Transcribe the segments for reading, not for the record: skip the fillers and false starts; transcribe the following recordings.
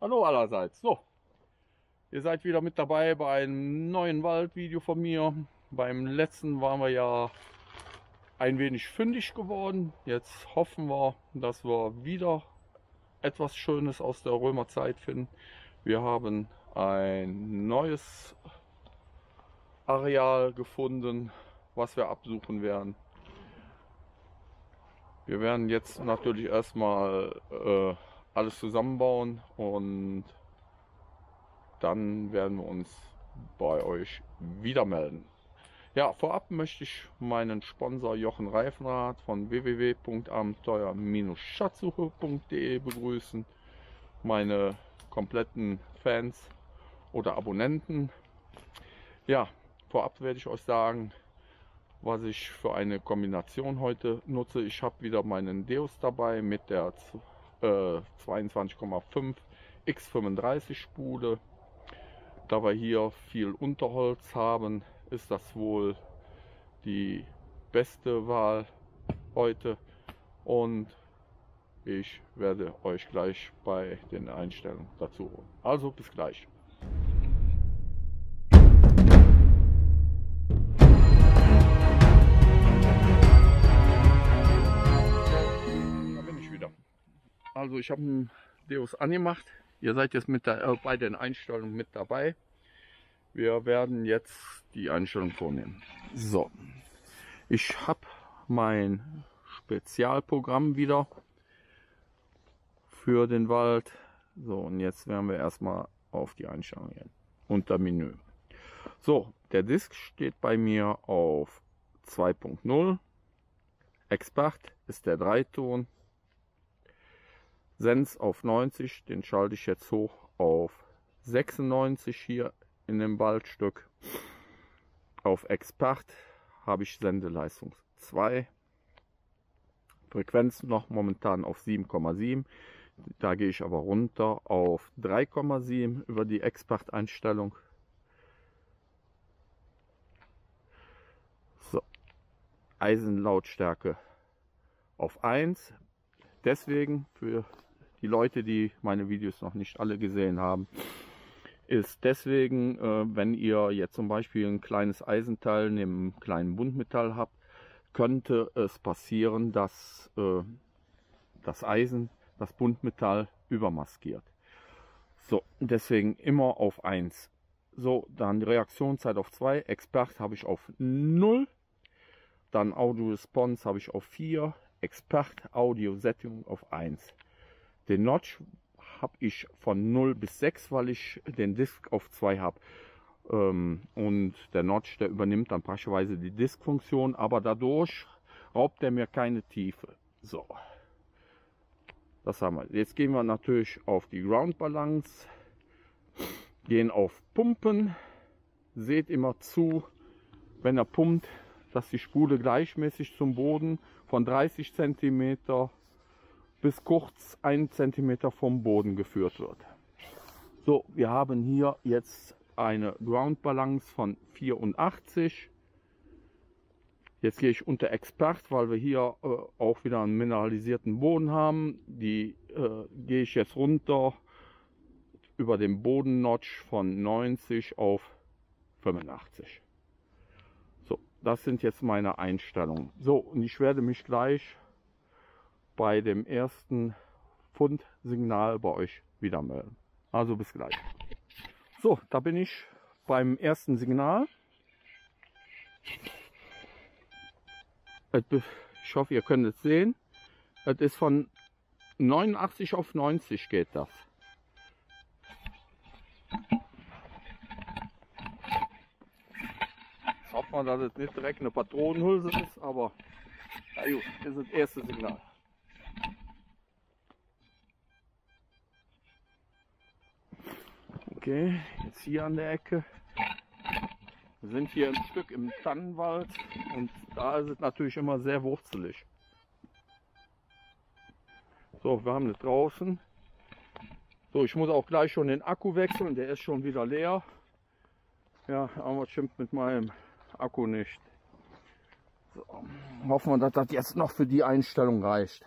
Hallo allerseits. So, ihr seid wieder mit dabei bei einem neuen Waldvideo von mir. Beim letzten waren wir ja ein wenig fündig geworden. Jetzt hoffen wir, dass wir wieder etwas Schönes aus der Römerzeit finden. Wir haben ein neues Areal gefunden, was wir absuchen werden. Wir werden jetzt natürlich erstmal alles zusammenbauen und dann werden wir uns bei euch wieder melden. Ja, vorab möchte ich meinen Sponsor Jochen Reifenrath von www.abenteuer-schatzsuche.de begrüßen, meine kompletten Fans oder Abonnenten. Ja, vorab werde ich euch sagen, was ich für eine Kombination heute nutze. Ich habe wieder meinen Deus dabei mit der 22,5 x35 Spule. Da wir hier viel Unterholz haben, ist das wohl die beste Wahl heute. Und ich werde euch gleich bei den Einstellungen dazu holen. Also bis gleich. Also ich habe einen Deus angemacht. Ihr seid jetzt mit bei den Einstellungen mit dabei. Wir werden jetzt die Einstellung vornehmen. So, ich habe mein Spezialprogramm wieder für den Wald. So, und jetzt werden wir erstmal auf die Einstellung gehen. Unter Menü. So, der Disk steht bei mir auf 2.0. Expert ist der 3-Ton. Sens auf 90, den schalte ich jetzt hoch auf 96 hier in dem Waldstück. Auf Expert habe ich Sendeleistung 2. Frequenz noch momentan auf 7,7. Da gehe ich aber runter auf 3,7 über die Expert-Einstellung. So. Eisenlautstärke auf 1. Deswegen für die Leute, die meine Videos noch nicht alle gesehen haben, ist deswegen, wenn ihr jetzt zum Beispiel ein kleines Eisenteil neben einem kleinen Buntmetall habt, könnte es passieren, dass das Eisen das Buntmetall übermaskiert. So, deswegen immer auf 1. So, dann die Reaktionszeit auf 2, Expert habe ich auf 0, dann Audio Response habe ich auf 4, Expert Audio Setting auf 1. Den Notch habe ich von 0 bis 6, weil ich den Disk auf 2 habe. Und der Notch, der übernimmt dann praktischerweise die Disk-Funktion, aber dadurch raubt er mir keine Tiefe. So, das haben wir. Jetzt gehen wir natürlich auf die Ground Balance, gehen auf Pumpen. Seht immer zu, wenn er pumpt, dass die Spule gleichmäßig zum Boden von 30 cm bis kurz 1 cm vom Boden geführt wird. So, wir haben hier jetzt eine Ground Balance von 84. Jetzt gehe ich unter Expert, weil wir hier auch wieder einen mineralisierten Boden haben. Die gehe ich jetzt runter über den Bodennotch von 90 auf 85. Das sind jetzt meine Einstellungen. So, und ich werde mich gleich bei dem ersten Fundsignal bei euch wieder melden. Also bis gleich. So, da bin ich beim ersten Signal. Ich hoffe, ihr könnt es sehen. Es ist von 89 auf 90 geht das. Man, dass es nicht direkt eine Patronenhülse ist, aber na gut, das ist das erste Signal. Okay, jetzt hier an der Ecke. Wir sind hier ein Stück im Tannenwald und da ist es natürlich immer sehr wurzelig. So, wir haben das draußen. So, ich muss auch gleich schon den Akku wechseln, der ist schon wieder leer. Ja, aber schimpft mit meinem Akku nicht. So, hoffen wir, dass das jetzt noch für die Einstellung reicht.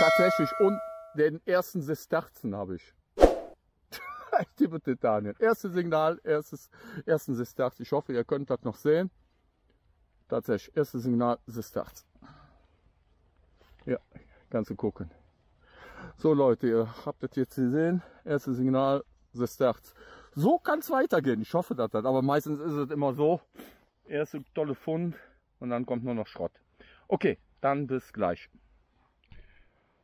Tatsächlich. Und den ersten Sestarzen habe ich. Ich tippe Titanien. Erstes Signal, ersten Sestarz. Ich hoffe, ihr könnt das noch sehen. Tatsächlich, erstes Signal, Sestarz. Ja, kannst du gucken. So Leute, ihr habt das jetzt gesehen. Erstes Signal, Sestarz. So kann es weitergehen. Ich hoffe, dass das. Aber meistens ist es immer so. Erste tolle Fund und dann kommt nur noch Schrott. Okay, dann bis gleich.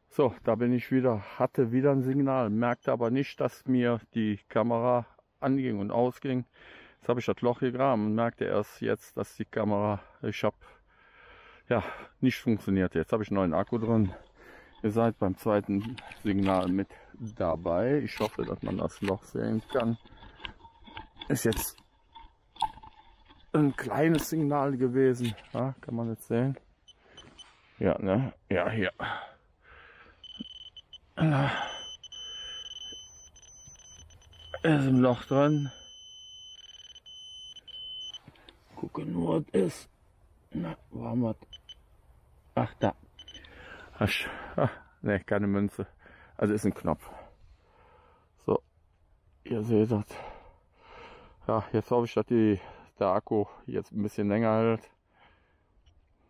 So, da bin ich wieder, hatte wieder ein Signal, merkte aber nicht, dass mir die Kamera anging und ausging. Jetzt habe ich das Loch gegraben und merkte erst jetzt, dass die Kamera, nicht funktioniert. Jetzt habe ich einen neuen Akku drin. Ihr seid beim zweiten Signal mit dabei. Ich hoffe, dass man das Loch sehen kann. Ist jetzt ein kleines Signal gewesen. Ja, kann man jetzt sehen? Ja, ne? Ja, hier. Er ist im Loch dran. Gucken, wo es ist. Na, wo haben wir es? Ach, da. Ach, ne, keine Münze. Also ist ein Knopf. So, ihr seht das. Ja, jetzt hoffe ich, dass der Akku jetzt ein bisschen länger hält.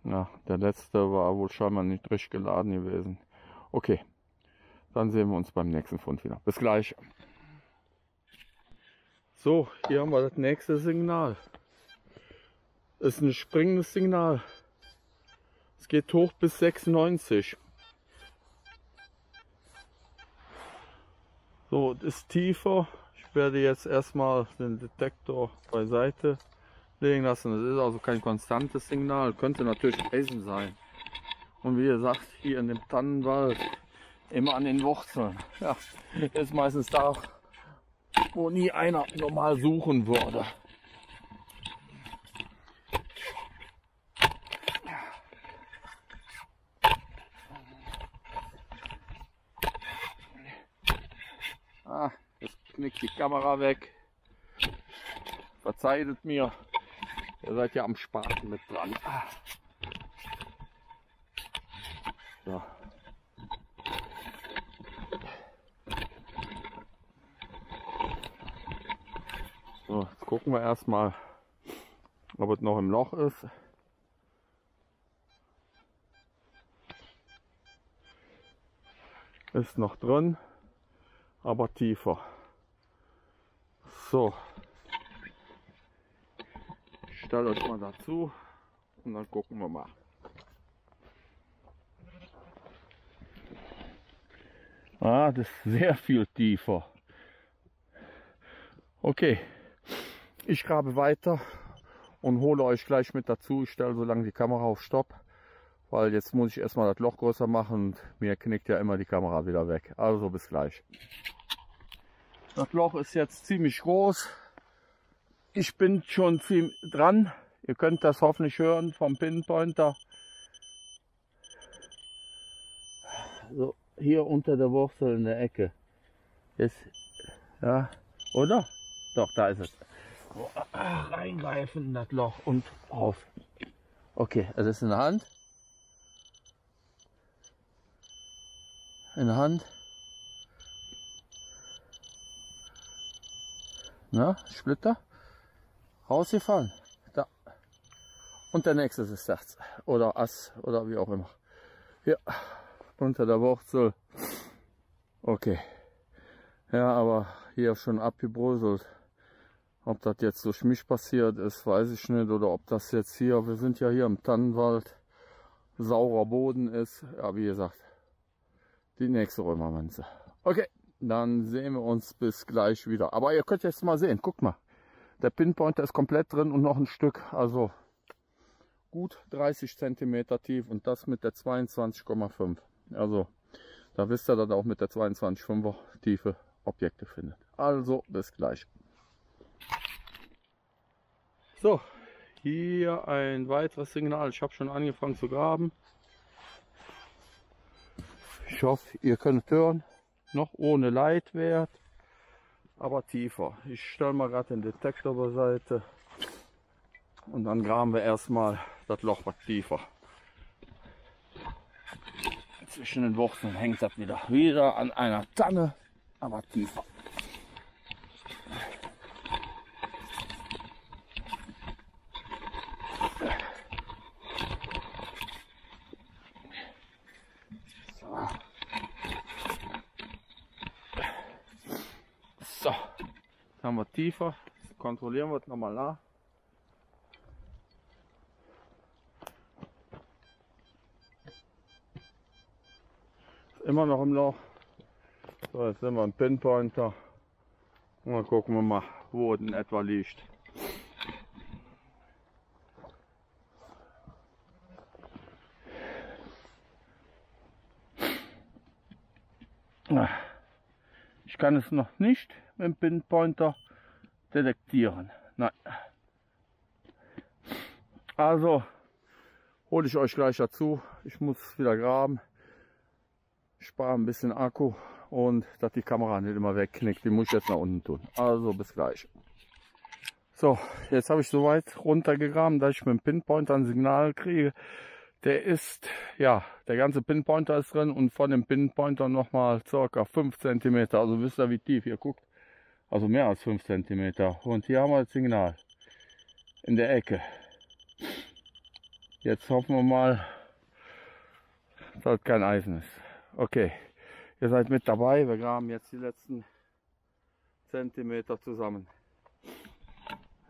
Ja, der letzte war wohl scheinbar nicht richtig geladen gewesen. Okay. Dann sehen wir uns beim nächsten Fund wieder. Bis gleich. So, hier haben wir das nächste Signal. Ist ein springendes Signal. Es geht hoch bis 96. So, es ist tiefer. Ich werde jetzt erstmal den Detektor beiseite legen lassen. Das ist also kein konstantes Signal. Könnte natürlich Eisen sein. Und wie gesagt, hier in dem Tannenwald. Immer an den Wurzeln. Ja, ist meistens da, wo nie einer normal suchen würde. Ah, jetzt knickt die Kamera weg. Verzeiht mir, ihr seid ja am Spaten mit dran. So. Gucken wir erstmal, ob es noch im Loch ist. Ist noch drin, aber tiefer. So, ich stelle euch mal dazu und dann gucken wir mal. Ah, das ist sehr viel tiefer. Okay. Ich grabe weiter und hole euch gleich mit dazu. Ich stelle so lange die Kamera auf Stopp, weil jetzt muss ich erstmal das Loch größer machen und mir knickt ja immer die Kamera wieder weg. Also bis gleich. Das Loch ist jetzt ziemlich groß. Ich bin schon ziemlich dran. Ihr könnt das hoffentlich hören vom Pinpointer. So, hier unter der Wurzel in der Ecke. Ist, ja, oder? Doch, da ist es. Reingreifen in das Loch und auf. Okay, es ist in der Hand. In der Hand. Na, Splitter. Rausgefahren. Da. Und der nächste ist das. Oder Ass oder wie auch immer. Ja, unter der Wurzel. Okay. Ja, aber hier schon abgebröselt. Ob das jetzt durch mich passiert ist, weiß ich nicht. Oder ob das jetzt hier, wir sind ja hier im Tannenwald, saurer Boden ist. Ja, wie gesagt, die nächste Römermünze. Okay, dann sehen wir uns bis gleich wieder. Aber ihr könnt jetzt mal sehen, guckt mal. Der Pinpointer ist komplett drin und noch ein Stück. Also gut 30 cm tief und das mit der 22,5. Also da wisst ihr dann auch mit der 22,5er Tiefe Objekte findet. Also bis gleich. So, hier ein weiteres Signal. Ich habe schon angefangen zu graben. Ich hoffe, ihr könnt hören. Noch ohne Leitwert, aber tiefer. Ich stelle mal gerade den Detektor beiseite. Und dann graben wir erstmal das Loch was tiefer. zwischen den Wurzeln hängt das wieder an einer Tanne, aber tiefer. So, jetzt haben wir tiefer, kontrollieren wir es nochmal nach. Immer noch im Loch. So, jetzt sind wir im Pinpointer. Und dann gucken wir mal, wo es in etwa liegt. Ich kann es noch nicht mit dem Pinpointer detektieren. Nein. Also hole ich euch gleich dazu. Ich muss wieder graben. Ich spare ein bisschen Akku und dass die Kamera nicht immer wegknickt, die muss ich jetzt nach unten tun. Also bis gleich. So, jetzt habe ich so weit runtergegraben, dass ich mit dem Pinpointer ein Signal kriege. Der ist, ja, der ganze Pinpointer ist drin und von dem Pinpointer nochmal ca. 5 cm. Also wisst ihr wie tief ihr guckt. Also mehr als 5 cm. Und hier haben wir das Signal. In der Ecke. Jetzt hoffen wir mal, dass kein Eisen ist. Okay, ihr seid mit dabei, wir graben jetzt die letzten Zentimeter zusammen.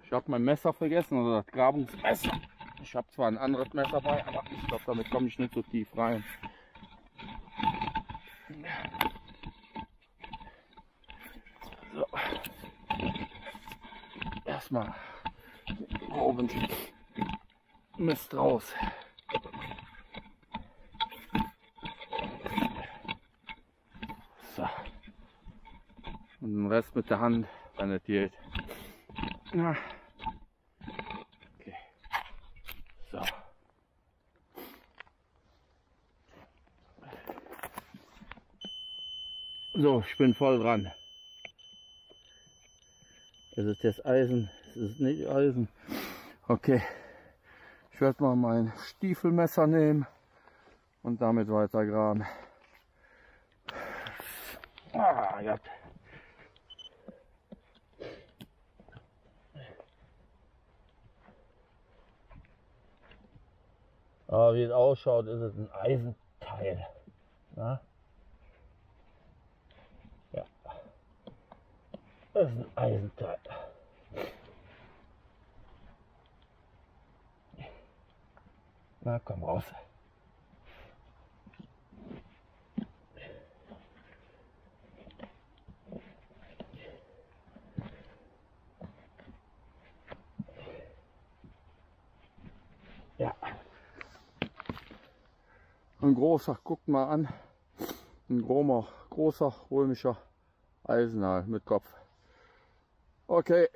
Ich habe mein Messer vergessen, also das Grabungsmesser. Ich habe zwar ein anderes Messer bei, aber ich glaube, damit komme ich nicht so tief rein. So. Erstmal den groben Mist raus. Und den Rest mit der Hand, wenn es geht. Ja. Okay. So. So, ich bin voll dran. Ist es jetzt Eisen? Ist es nicht Eisen? Okay. Ich werde mal mein Stiefelmesser nehmen und damit weiter graben. Ah, ja. Aber wie es ausschaut, ist es ein Eisenteil. Na? Ja, das ist ein Eisenteil. Na, komm raus. Ein großer, guckt mal an, ein großer römischer Eisenhal mit Kopf. Okay,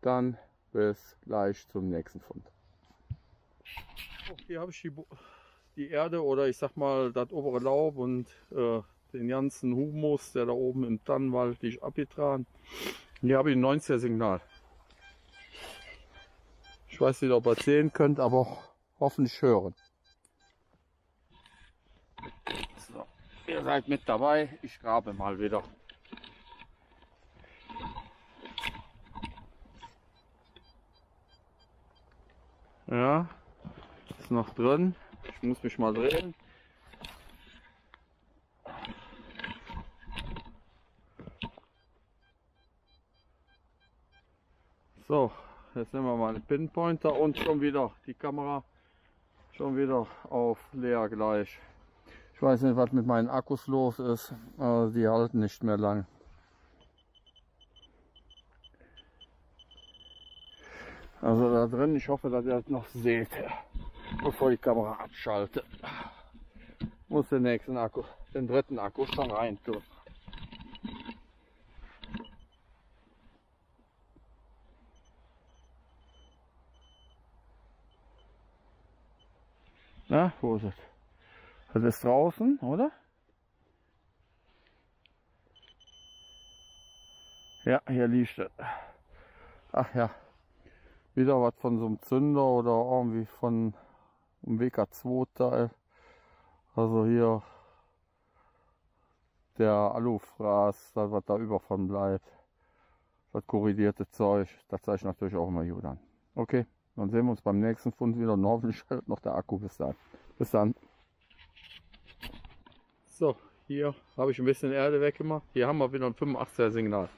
dann bis gleich zum nächsten Fund. Hier habe ich die Erde oder ich sag mal das obere Laub und den ganzen Humus, der da oben im Tannenwald liegt, abgetragen. Hier habe ich ein 90er Signal. Ich weiß nicht, ob ihr es sehen könnt, aber hoffentlich hören. Ihr seid mit dabei, ich grabe mal wieder. Ja, ist noch drin. Ich muss mich mal drehen. So, jetzt nehmen wir mal einen Pinpointer und schon wieder die Kamera auf leer gleich. Ich weiß nicht, was mit meinen Akkus los ist, aber die halten nicht mehr lang. Also da drin, ich hoffe, dass ihr das noch seht, bevor die Kamera abschalte. Muss den nächsten Akku, den dritten Akku schon rein tun. Na, wo ist es? Das ist draußen, oder? Ja, hier liegt es. Ach ja, wieder was von so einem Zünder oder irgendwie von einem WK2-Teil Also hier der Alufraß, das was da über von bleibt, das korridierte Zeug, das zeige ich natürlich auch immer gut an. Okay, dann sehen wir uns beim nächsten Fund wieder und hoffentlich hält noch der Akku bis dahin. Bis dann. So, hier habe ich ein bisschen Erde weggemacht. Hier haben wir wieder ein 85er Signal.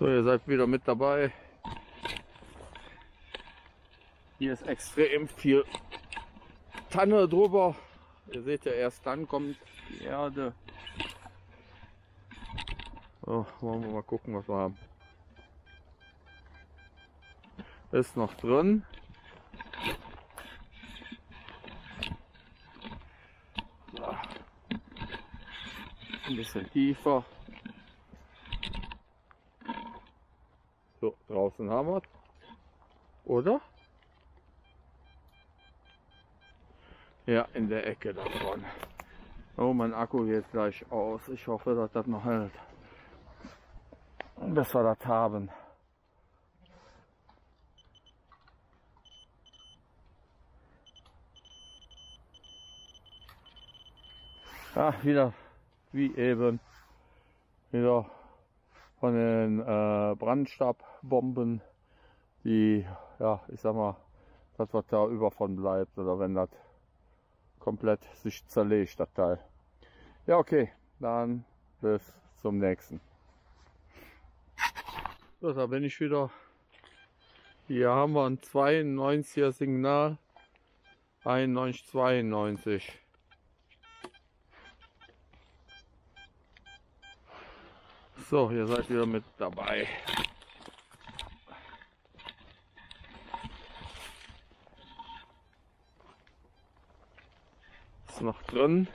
So, ihr seid wieder mit dabei. Hier ist extrem viel Tanne drüber. Ihr seht ja, erst dann kommt die Erde. So, wollen wir mal gucken, was wir haben. Ist noch drin. So. Ein bisschen tiefer. So, draußen haben wir es. Oder? Ja, in der Ecke da dran. Oh, mein Akku geht gleich aus. Ich hoffe, dass das noch hält. Und dass wir das haben. Ja, wieder, wie eben, wieder von den Brandstabbomben, die, ja, ich sag mal, das was da über von bleibt oder wenn das komplett sich zerlegt, das Teil. Ja, okay, dann bis zum nächsten. So, da bin ich wieder. Hier haben wir ein 92er Signal, 91, 92. So, ihr seid wieder mit dabei. Ist noch drin.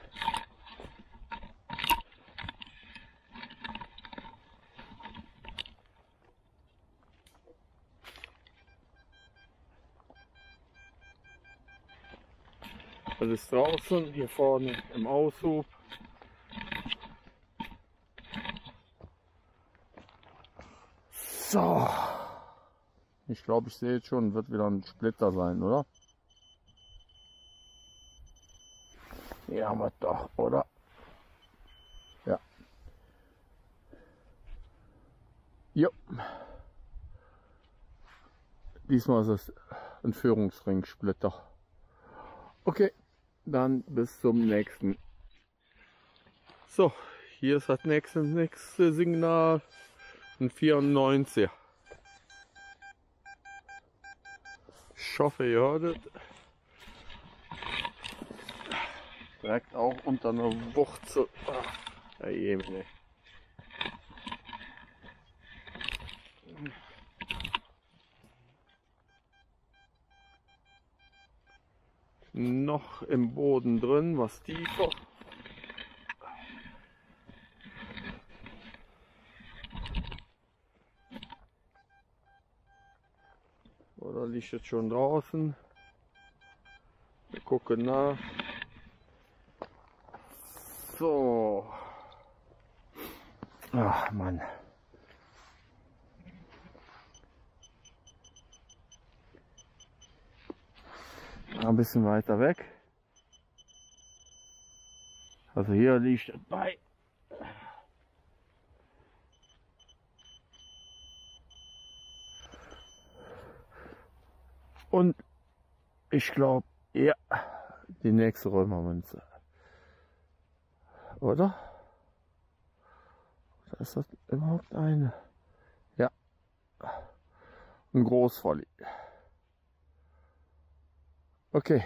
Das ist draußen, hier vorne im Aushub. So, ich glaube, ich sehe jetzt schon, wird wieder ein Splitter sein, oder? Hier haben wir doch, oder? Ja. Jo. Diesmal ist es ein Führungsringsplitter. Okay, dann bis zum nächsten. So, hier ist das nächste Signal. 94. Ich hoffe, ihr hörtet. Direkt auch unter einer Wurzel. Ach, eben. Noch im Boden drin, was tiefer. Oder liegt jetzt schon draußen? Wir gucken nach. So. Ach Mann. Ein bisschen weiter weg. Also hier liegt es bei. Und ich glaube, ja, die nächste Römermünze. Oder? Oder ist das überhaupt eine? Ja. Ein Großvolley. Okay,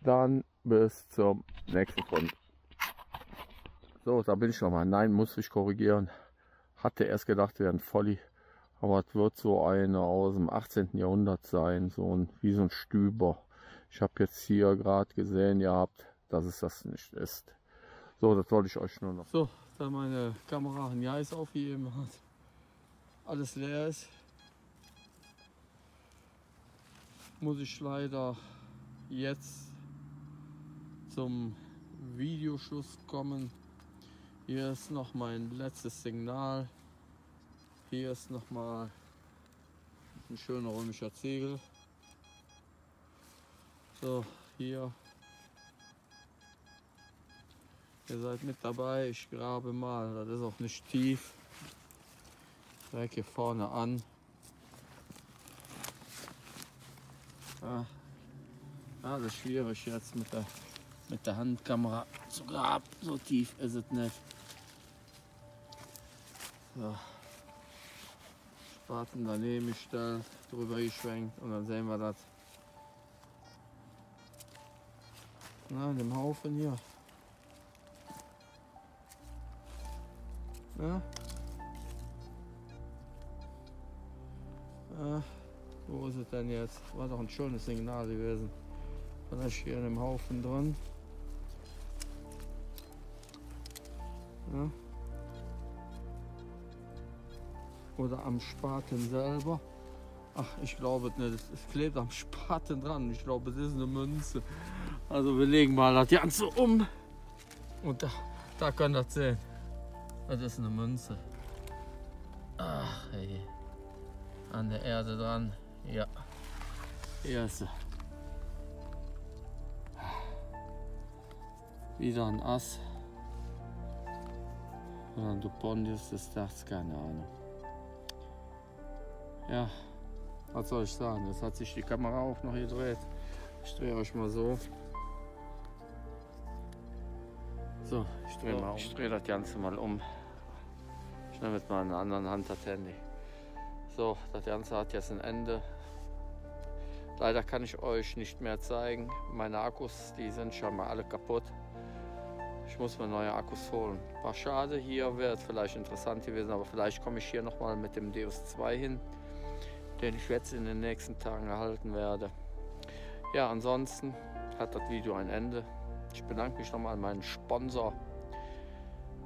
dann bis zum nächsten Fund. So, da bin ich nochmal. Nein, muss ich korrigieren. Hatte erst gedacht, wäre ein Volley. Aber es wird so eine aus dem 18. Jahrhundert sein, so ein, wie so ein Stüber. Ich habe jetzt hier gerade gesehen, ihr habt, dass es das nicht ist. So, das wollte ich euch nur noch. So, da meine Kamera ein Eis aufgegeben hat, alles leer ist, muss ich leider jetzt zum Videoschluss kommen. Hier ist noch mein letztes Signal. Hier ist nochmal ein schöner römischer Ziegel. So, hier. Ihr seid mit dabei, ich grabe mal, das ist auch nicht tief. Direkt hier vorne an. Ah, das ist schwierig jetzt mit der Handkamera zu graben, so tief ist es nicht. So. Spaten daneben gestellt, drüber geschwenkt und dann sehen wir das. Na, in dem Haufen hier. Ja. Ja. Wo ist es denn jetzt? War doch ein schönes Signal gewesen. Was ist hier in dem Haufen drin? Ja. Oder am Spaten selber. Ach, ich glaube es nicht. Es klebt am Spaten dran. Ich glaube, es ist eine Münze. Also wir legen mal das Ganze um. Und da könnt ihr das sehen. Das ist eine Münze. Ach, ey. An der Erde dran. Ja. Hier ist sie. Wieder ein Ass. Oder ein Dupondius des Dachs, keine Ahnung. Ja, was soll ich sagen? Jetzt hat sich die Kamera auch noch gedreht. Ich drehe euch mal so. So, ich drehe das Ganze mal um. Ich nehme jetzt mal in der anderen Hand das Handy. So, das Ganze hat jetzt ein Ende. Leider kann ich euch nicht mehr zeigen. Meine Akkus, die sind schon mal alle kaputt. Ich muss mir neue Akkus holen. War schade, hier wäre es vielleicht interessant gewesen, aber vielleicht komme ich hier nochmal mit dem Deus 2 hin, den ich jetzt in den nächsten Tagen erhalten werde. Ja, ansonsten hat das Video ein Ende. Ich bedanke mich nochmal an meinen Sponsor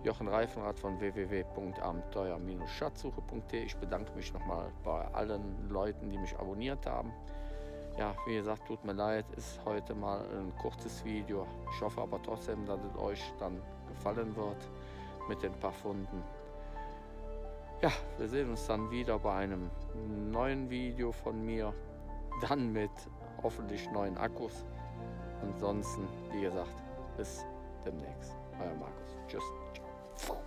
Jochen Reifenrath von www.abenteuer-schatzsuche.de. Ich bedanke mich nochmal bei allen Leuten, die mich abonniert haben. Ja, wie gesagt, tut mir leid, ist heute mal ein kurzes Video. Ich hoffe aber trotzdem, dass es euch dann gefallen wird mit den paar Funden. Ja, wir sehen uns dann wieder bei einem neuen Video von mir. Dann mit hoffentlich neuen Akkus. Ansonsten, wie gesagt, bis demnächst. Euer Markus. Tschüss. Ciao.